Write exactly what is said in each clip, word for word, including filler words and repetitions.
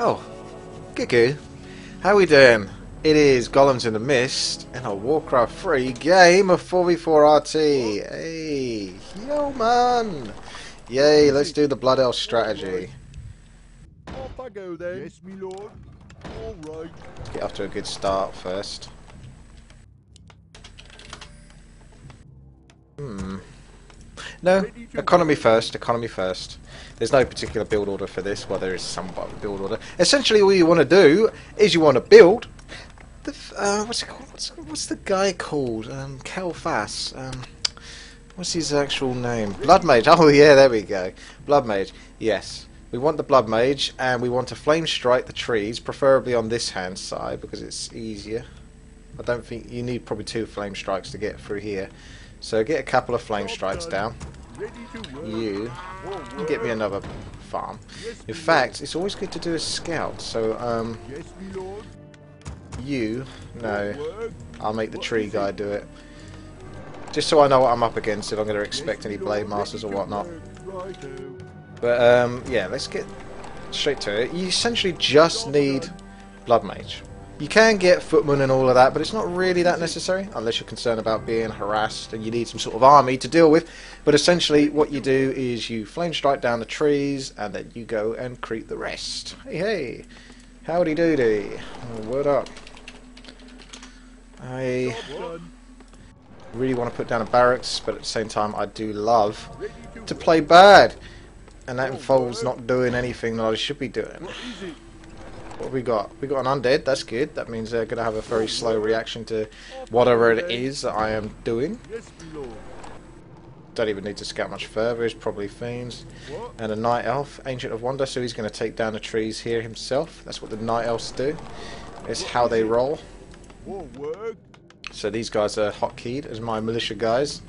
Oh, Kiku, how we doing? It is Golems in the Mist in a Warcraft three game of four v four R T. Hey, yo man! Yay, let's do the Blood Elf strategy. Off I go then. Yes, me lord. All right. Let's get off to a good start first. Hmm. No, economy first, economy first. There's no particular build order for this, well there is somewhat of a build order. Essentially all you want to do is you want to build the, uh, what's it called, what's, what's the guy called, um, Kel'Thas, um, what's his actual name, Blood Mage, oh yeah there we go, Blood Mage, yes. We want the Blood Mage and we want to flame strike the trees, preferably on this hand side because it's easier. I don't think, you need probably two flame strikes to get through here. So get a couple of flame strikes down. You can get me another farm. In fact, it's always good to do a scout. So um, you no, I'll make the tree guy do it. Just so I know what I'm up against. If I'm going to expect any Blademasters or whatnot. But um, yeah, let's get straight to it. You essentially just need Blood Mage. You can get footmen and all of that, but it's not really that necessary, unless you're concerned about being harassed and you need some sort of army to deal with. But essentially, what you do is you flame strike down the trees, and then you go and creep the rest. Hey, hey! Howdy doody! Oh, what up? I really want to put down a barracks, but at the same time, I do love to play bad. And that involves not doing anything that I should be doing. What have we got? We got an undead, that's good. That means they're going to have a very slow reaction to whatever it is that I am doing. Don't even need to scout much further, it's probably fiends. And a night elf, Ancient of Wonder, so he's going to take down the trees here himself. That's what the night elves do. It's how they roll. So these guys are hotkeyed as my militia guys.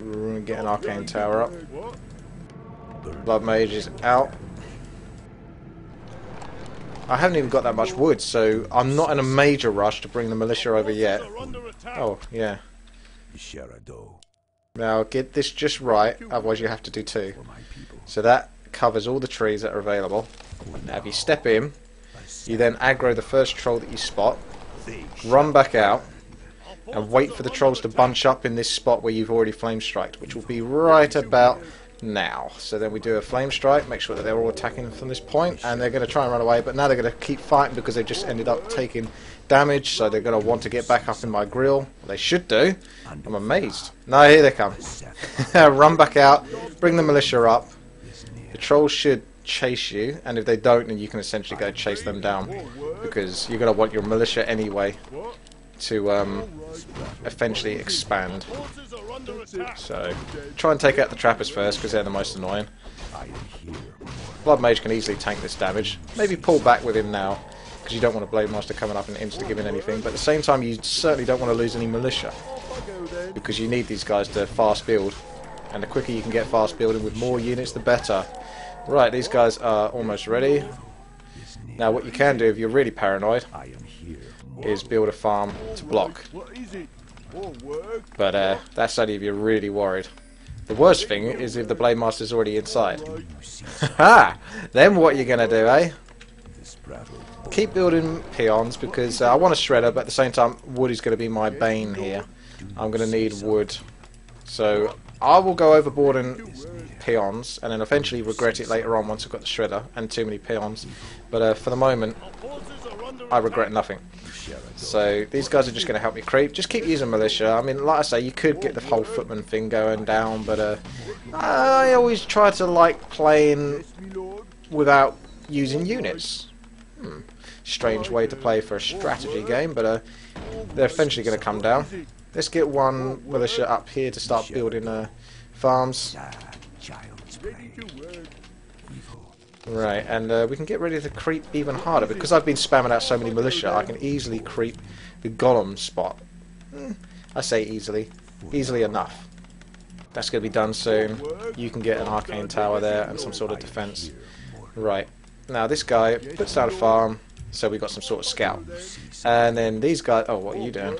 We're going to get an arcane tower up. Blood Mage is out. I haven't even got that much wood, so I'm not in a major rush to bring the militia over yet. Oh, yeah. Now, get this just right, otherwise you have to do two. So that covers all the trees that are available. Now, if you step in, you then aggro the first troll that you spot, run back out, and wait for the trolls to bunch up in this spot where you've already flame striked, which will be right about now. So then we do a flame strike, make sure that they're all attacking from this point, and they're going to try and run away, but now they're going to keep fighting because they've just ended up taking damage, so they're going to want to get back up in my grill. They should do. I'm amazed. No, here they come. Run back out, bring the militia up. The trolls should chase you, and if they don't, then you can essentially go chase them down because you're going to want your militia anyway to um, eventually expand. So, try and take out the trappers first because they're the most annoying. Blood Mage can easily tank this damage. Maybe pull back with him now because you don't want a Blademaster coming up and insta-giving anything, but at the same time you certainly don't want to lose any militia because you need these guys to fast build, and the quicker you can get fast building with more units the better. Right, these guys are almost ready. Now what you can do if you're really paranoid is build a farm to block. But uh, that's only if you're really worried. The worst thing is if the Blademaster's already inside. Ha! Then what are you going to do, eh? Keep building peons because uh, I want a shredder, but at the same time, wood is going to be my bane here. I'm going to need wood. So I will go overboard in peons and then eventually regret it later on once I've got the shredder and too many peons. But uh, for the moment, I regret nothing. So these guys are just going to help me creep. Just keep using militia. I mean, like I say, you could get the whole footman thing going down, but uh, I always try to like playing without using units. Hmm. Strange way to play for a strategy game, but uh, they're eventually going to come down. Let's get one militia up here to start building uh, farms. Right, and uh, we can get ready to creep even harder. Because I've been spamming out so many militia, I can easily creep the golem spot. Mm, I say easily. Easily enough. That's going to be done soon. You can get an arcane tower there and some sort of defense. Right, now this guy puts down a farm, so we got some sort of scout. And then these guys... Oh, what are you doing?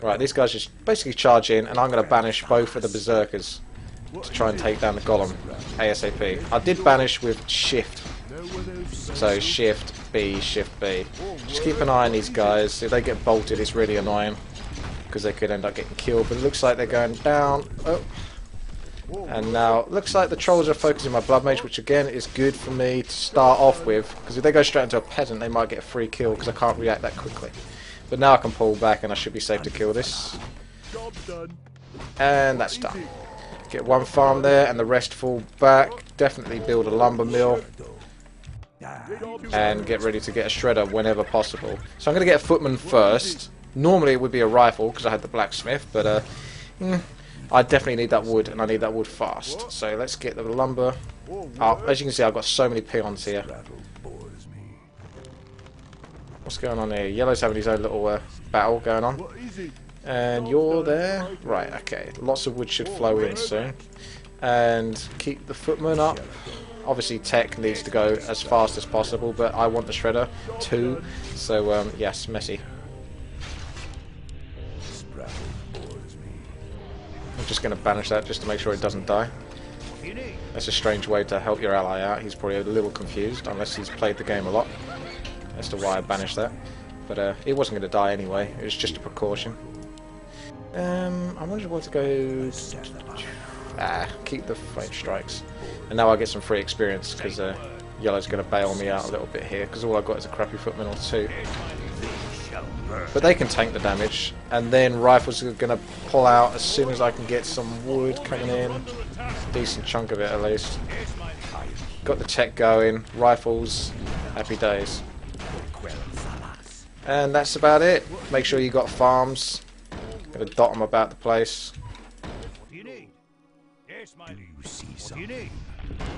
Right, these guys just basically charge in, and I'm going to banish both of the berserkers to try and take down the golem ASAP. I did banish with shift, so shift B, shift B. Just keep an eye on these guys. If they get bolted, it's really annoying because they could end up getting killed. But it looks like they're going down. Oh. And now looks like the trolls are focusing my blood mage, which again is good for me to start off with, because if they go straight into a peasant, they might get a free kill because I can't react that quickly. But now I can pull back, and I should be safe to kill this. And that's done. Get one farm there, and the rest fall back. Definitely build a lumber mill, and get ready to get a shredder whenever possible. So I'm going to get a footman first. Normally it would be a rifle because I had the blacksmith, but uh, mm, I definitely need that wood, and I need that wood fast. So let's get the lumber up. As you can see, I've got so many peons here. What's going on here? Yellow's having his own little uh, battle going on. And you're there. Right, okay. Lots of wood should flow in soon. And keep the footman up. Obviously, tech needs to go as fast as possible, but I want the shredder too. So, um, yes, messy. I'm just going to banish that just to make sure it doesn't die. That's a strange way to help your ally out. He's probably a little confused, unless he's played the game a lot as to why I banished that, but uh, it wasn't going to die anyway, it was just a precaution. Um, I wanted to go... Ah, keep the flame strikes. And now I get some free experience, because uh, Yellow's going to bail me out a little bit here, because all I've got is a crappy footman or two. But they can tank the damage, and then rifles are going to pull out as soon as I can get some wood coming in. Decent chunk of it at least. Got the tech going, rifles, happy days. And that's about it. Make sure you got farms. Got to dot them about the place.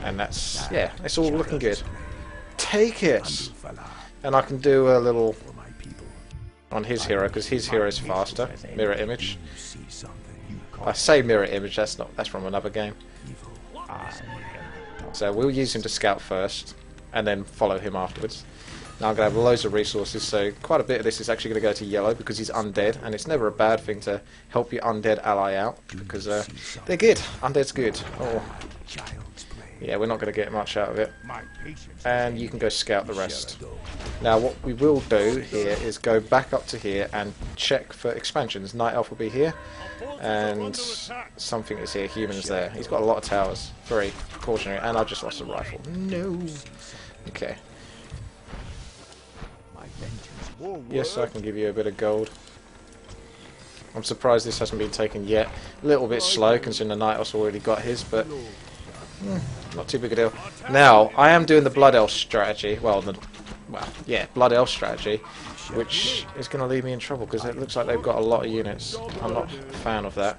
And that's, yeah, it's all looking good. Take it! And I can do a little on his hero, because his hero is faster. Mirror image. I say mirror image, that's not, that's from another game. So we'll use him to scout first, and then follow him afterwards. Now I'm going to have loads of resources, so quite a bit of this is actually going to go to Yellow, because he's undead, and it's never a bad thing to help your undead ally out, because uh, they're good. Undead's good. Oh. Yeah, we're not going to get much out of it. And you can go scout the rest. Now what we will do here is go back up to here and check for expansions. Night Elf will be here, and something is here, human's there. He's got a lot of towers, very precautionary, and I've just lost a rifle. No. Okay. Yes, I can give you a bit of gold. I'm surprised this hasn't been taken yet. A little bit slow, considering the Night Elf's already got his, but mm, not too big a deal. Now, I am doing the Blood Elf strategy. Well, the, well, yeah, Blood Elf strategy, which is going to leave me in trouble because it looks like they've got a lot of units. I'm not a fan of that.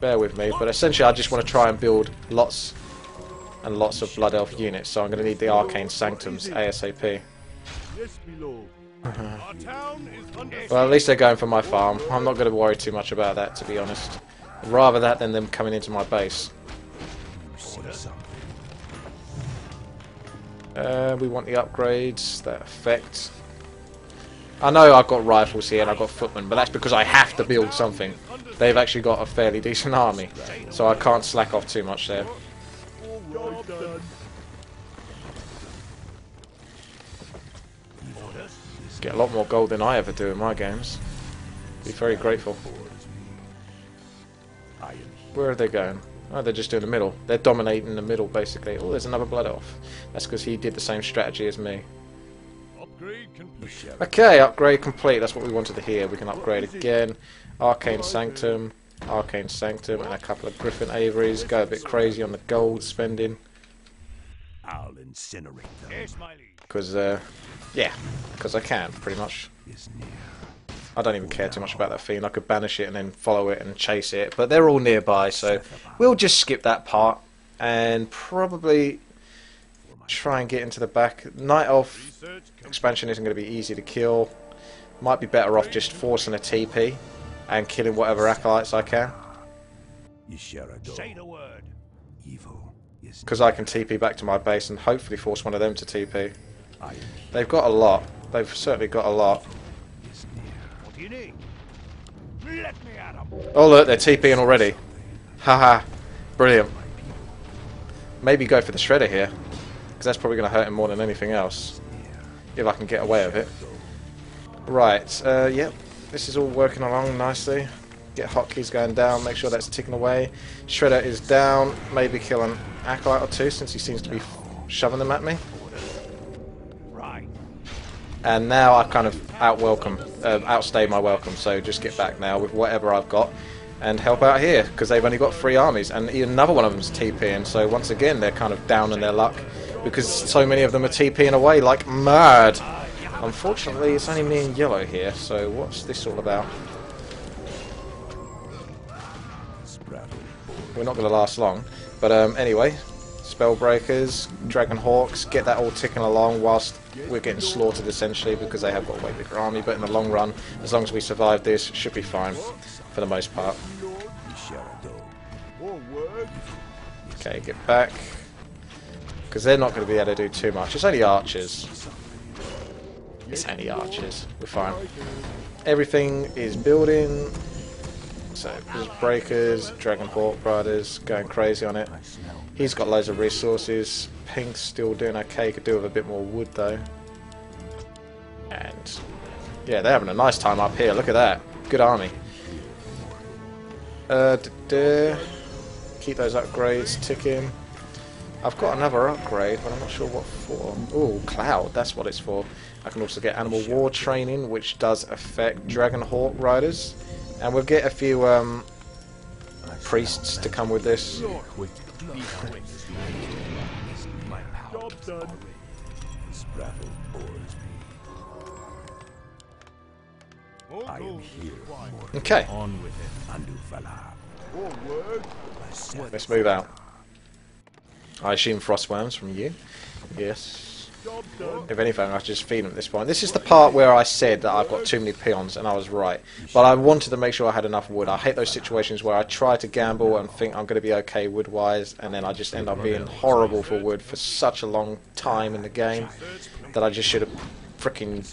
Bear with me, but essentially I just want to try and build lots and lots of Blood Elf units, so I'm going to need the Arcane Sanctums ASAP. Well, at least they're going for my farm. I'm not going to worry too much about that, to be honest. Rather that than them coming into my base. Uh, we want the upgrades that affect. I know I've got rifles here and I've got footmen, but that's because I have to build something. They've actually got a fairly decent army, so I can't slack off too much there. Get a lot more gold than I ever do in my games. Be very grateful. Where are they going? Oh, they're just doing the middle. They're dominating the middle, basically. Oh, there's another Blood Elf. That's because he did the same strategy as me. Okay, upgrade complete. That's what we wanted to hear. We can upgrade again. Arcane Sanctum, Arcane Sanctum, and a couple of Griffin Avery's. Go a bit crazy on the gold spending. I'll incinerate them. Because, uh, yeah, because I can, pretty much. I don't even care too much about that fiend. I could banish it and then follow it and chase it, but they're all nearby, so we'll just skip that part and probably try and get into the back. Night Elf expansion isn't going to be easy to kill. Might be better off just forcing a T P and killing whatever acolytes I can. Say the word. Evil. Because I can T P back to my base and hopefully force one of them to T P. They've got a lot. They've certainly got a lot. what you need. Let me at them. Oh look, they're TPing already. Haha. Brilliant. Maybe go for the shredder here, because that's probably going to hurt him more than anything else. If I can get away with it. Right. Uh, yep. This is all working along nicely. Get hotkeys going down. Make sure that's ticking away. Shredder is down. Maybe kill an acolyte or two, since he seems to be shoving them at me. And now I kind of out welcome, uh, outstay my welcome. So just get back now with whatever I've got and help out here, because they've only got three armies, and another one of them's TPing. So once again, they're kind of down in their luck because so many of them are TPing away like mad. Unfortunately, it's only me in yellow here. So what's this all about? We're not going to last long, but um, anyway. Spellbreakers, Dragon Hawks, get that all ticking along whilst we're getting slaughtered essentially, because they have got a way bigger army, but in the long run, as long as we survive this, should be fine for the most part. Okay, get back, because they're not going to be able to do too much. It's only archers. It's only archers. We're fine. Everything is building. So, breakers, Dragon Hawk riders, going crazy on it. He's got loads of resources. Pink's still doing okay. Could do with a bit more wood though. And yeah, they're having a nice time up here. Look at that. Good army. Uh, d-d-d keep those upgrades ticking. I've got another upgrade, but I'm not sure what for. Ooh, Cloud. That's what it's for. I can also get Animal War training, which does affect Dragon Hawk riders. And we'll get a few um, priests to come with this. Okay. Let's move out. I assume Frostworms from you. Yes. If anything, I just feed them at this point. This is the part where I said that I've got too many peons, and I was right. But I wanted to make sure I had enough wood. I hate those situations where I try to gamble and think I'm going to be okay wood-wise, and then I just end up being horrible for wood for such a long time in the game that I just should have freaking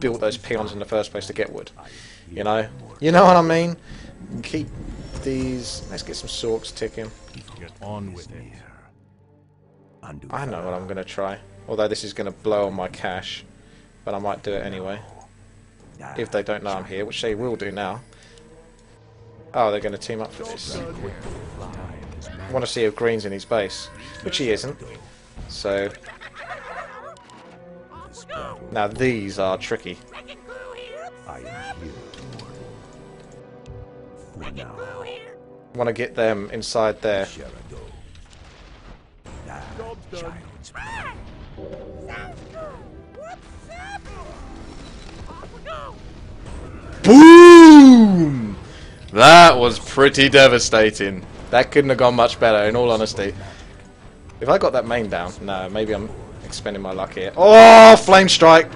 built those peons in the first place to get wood. You know? You know what I mean? Keep these... Let's get some sorks ticking. On with it. I know what I'm going to try. Although this is going to blow on my cash, but I might do it anyway. If they don't know I'm here, which they will do now. Oh, they're going to team up for this. I want to see if Green's in his base, which he isn't. So now these are tricky. I want to get them inside there. Boom! That was pretty devastating. That couldn't have gone much better, in all honesty. If I got that main down, no, maybe I'm expending my luck here. Oh, flame strike!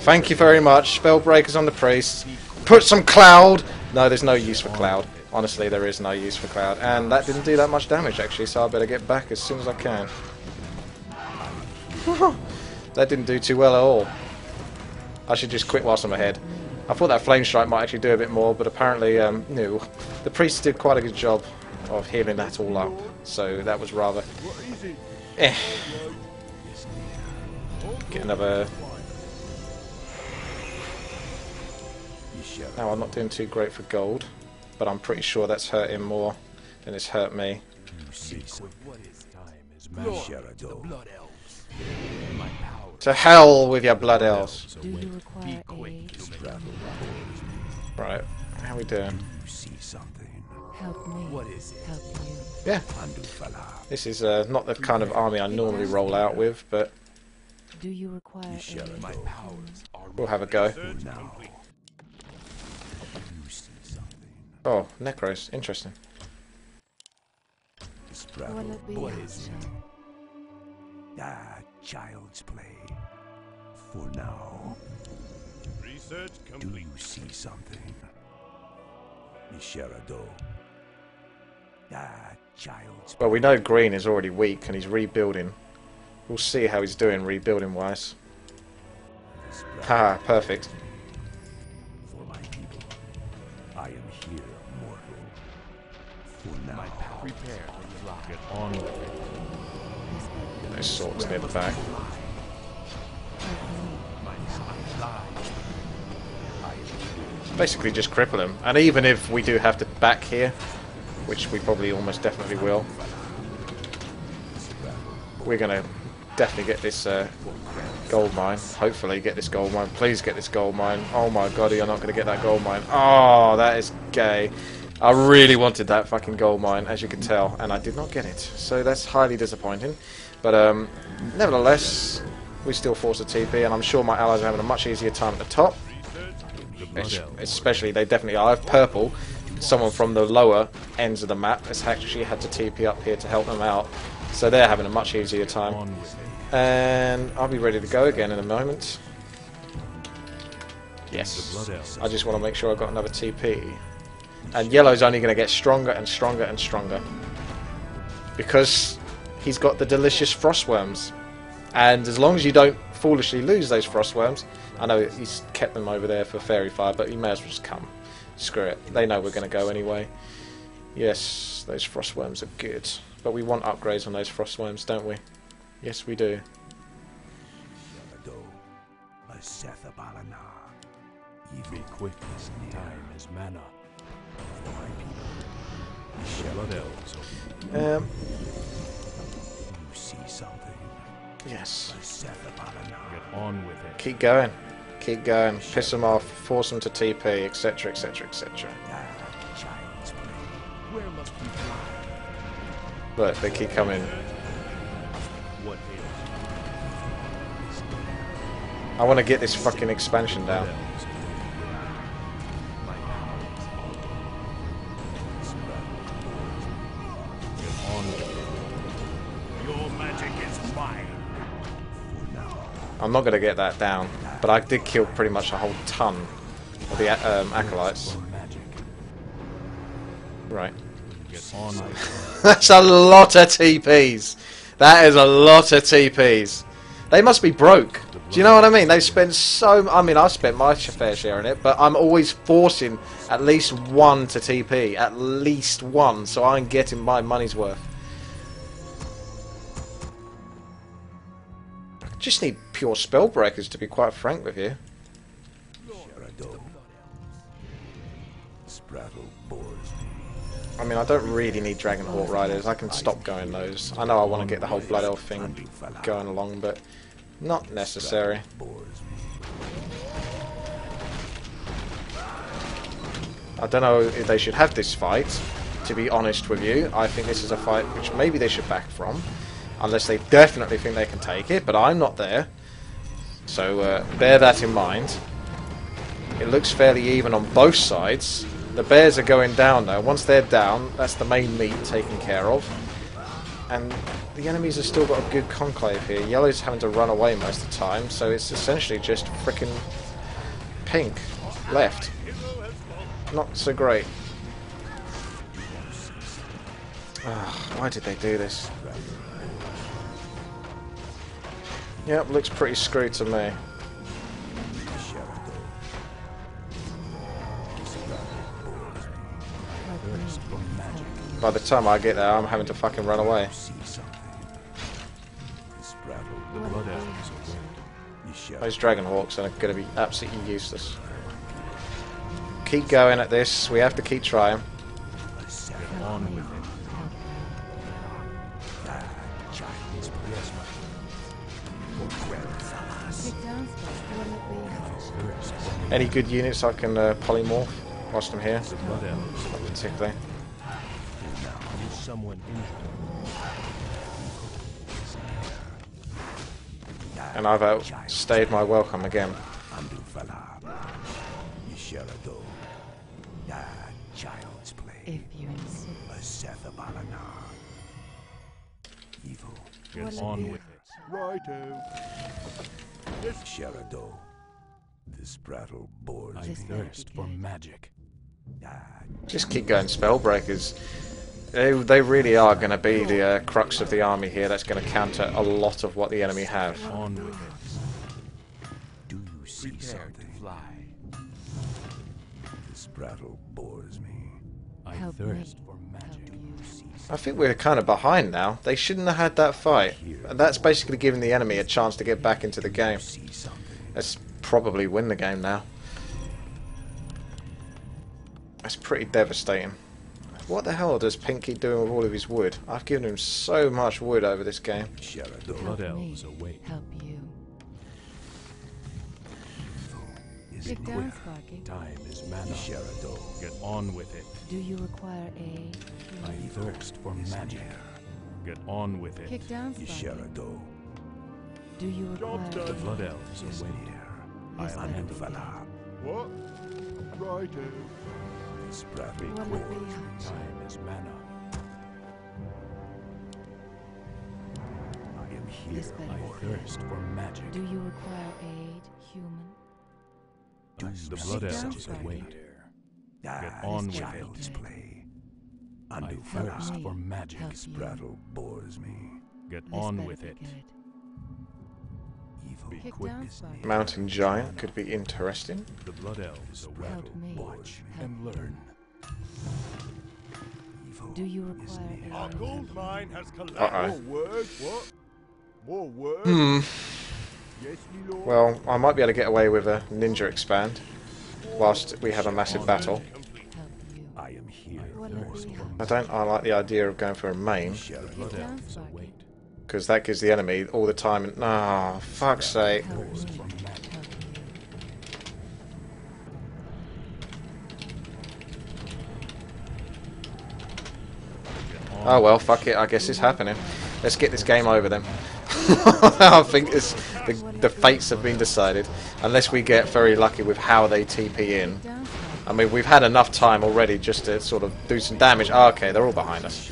Thank you very much. Spellbreakers on the priest. Put some cloud. No, there's no use for cloud. Honestly, there is no use for cloud, and that didn't do that much damage actually. So I better get back as soon as I can. That didn't do too well at all. I should just quit whilst I'm ahead. I thought that flame strike might actually do a bit more, but apparently, um, no. The priest did quite a good job of healing that all up, so that was rather. Eh. Get another. Now I'm not doing too great for gold, but I'm pretty sure that's hurt him more than it's hurt me. To hell with your blood elves. You right, how we doing? Help me. What is it? Help you. Yeah. This is uh, not the kind of army I normally roll out with, but do you require my powers? We'll have a go. Oh, Necros, interesting. What is it? Ah, child's play. For now. Research complete. Do you see something? Nisherado. Ah, child's play. Well, we know Green is already weak and he's rebuilding. We'll see how he's doing rebuilding wise. Haha, perfect. For my I am here, mortal. For now, my path prepare to lock it on. Nice swords near the back. Basically just cripple him, and even if we do have to back here, which we probably almost definitely will, we're gonna definitely get this uh, gold mine. Hopefully get this gold mine. Please get this gold mine. Oh my god, you're not gonna get that gold mine. Oh, that is gay. I really wanted that fucking gold mine, as you can tell, and I did not get it. So that's highly disappointing. But um, nevertheless, we still force a T P, and I'm sure my allies are having a much easier time at the top. Especially, they definitely are. If purple, someone from the lower ends of the map has actually had to T P up here to help them out. So they're having a much easier time. And I'll be ready to go again in a moment. Yes. I just want to make sure I've got another T P. And yellow's only going to get stronger and stronger and stronger. Because he's got the delicious frostworms. And as long as you don't foolishly lose those frostworms... I know he's kept them over there for fairy fire, but he may as well just come. Screw it. They know we're going to go anyway. Yes, those frostworms are good. But we want upgrades on those frostworms, don't we? Yes, we do. Be quick as time as manner. Um. You see something? Yes. Get on with it. Keep going. Keep going. Piss them off. Force them to T P, et cetera, et cetera, et cetera. Look, they keep coming. I want to get this fucking expansion down. I'm not going to get that down, but I did kill pretty much a whole ton of the um, acolytes. Right. That's a lot of T Ps. That is a lot of T Ps. They must be broke. Do you know what I mean? They spend so... I mean, I spent my fair share in it, but I'm always forcing at least one to T P. At least one, so I'm getting my money's worth. I just need... pure spellbreakers, to be quite frank with you. I mean, I don't really need Dragon Hawk riders. I can stop going those. I know I want to get the whole Blood Elf thing going along, but not necessary. I don't know if they should have this fight, to be honest with you. I think this is a fight which maybe they should back from, unless they definitely think they can take it, but I'm not there. So uh, bear that in mind. It looks fairly even on both sides. The bears are going down though. Once they're down, that's the main meat taken care of. And the enemies have still got a good conclave here. Yellow's having to run away most of the time, so it's essentially just frickin' pink left. Not so great. Ugh, why did they do this? Yep, looks pretty screwed to me. By the time I get there, I'm having to fucking run away. Those Dragon Hawks are going to be absolutely useless. Keep going at this. We have to keep trying. Any good units I can uh, polymorph whilst I'm here? Not particularly. And I've outstayed my welcome again. Get on with it. This brattle board. I thirst for magic. Just keep going, spellbreakers. They, they really are going to be the uh, crux of the army here. That's going to counter a lot of what the enemy have. Do you see something? Fly. This prattle bores me. I Help thirst me. for magic. I think we're kind of behind now. They shouldn't have had that fight. And that's basically giving the enemy a chance to get back into the game. Let's probably win the game now. That's pretty devastating. What the hell does Pinky doing with all of his wood? I've given him so much wood over this game. Blood elves await. Help you. Get down, Sparky. Time is mana. Get on with it. Do you require aid? I thirst for magic. Get on with it. Kick down, Sparky. Do you require aid? The blood elves await. I am Valar. What? Righto. Bradley time is mana. I am here. I thirst for magic. Do you require aid, human? Do the blood elves await. Get on with child's play. I thirst for magic. This prattle bores me. Get on with it. Mountain giant could be interesting. The blood elves await. Watch and learn. Do you require our gold mine has collapsed? More work? What? More work? Hmm. Well, I might be able to get away with a ninja expand whilst we have a massive battle. I am here. I don't I like the idea of going for a main. Because that gives the enemy all the time and... Ah, oh, fuck's sake. Oh well, fuck it, I guess it's happening. Let's get this game over then. I think it's, the, the fates have been decided. Unless we get very lucky with how they T P in. I mean, we've had enough time already just to sort of do some damage. Oh, okay, they're all behind us.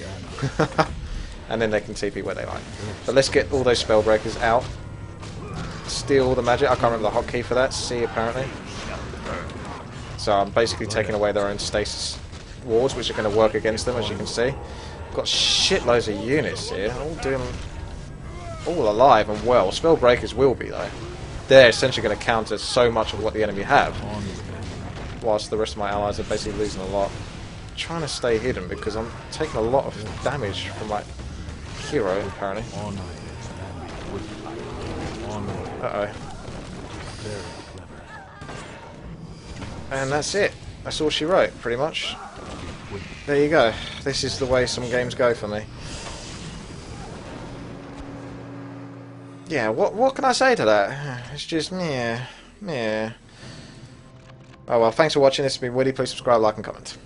And then they can T P where they like. But let's get all those spellbreakers out. Steal all the magic. I can't remember the hotkey for that. C apparently. So I'm basically taking away their own stasis wards, which are going to work against them, as you can see. Got shitloads of units here. All doing, all alive and well. Spellbreakers will be though. They're essentially going to counter so much of what the enemy have, whilst the rest of my allies are basically losing a lot. I'm trying to stay hidden because I'm taking a lot of damage from my hero, apparently. Uh-oh. And that's it. That's all she wrote, pretty much. There you go. This is the way some games go for me. Yeah, what what can I say to that? It's just, yeah, yeah. Oh well, thanks for watching. This has been WTii. Please subscribe, like and comment.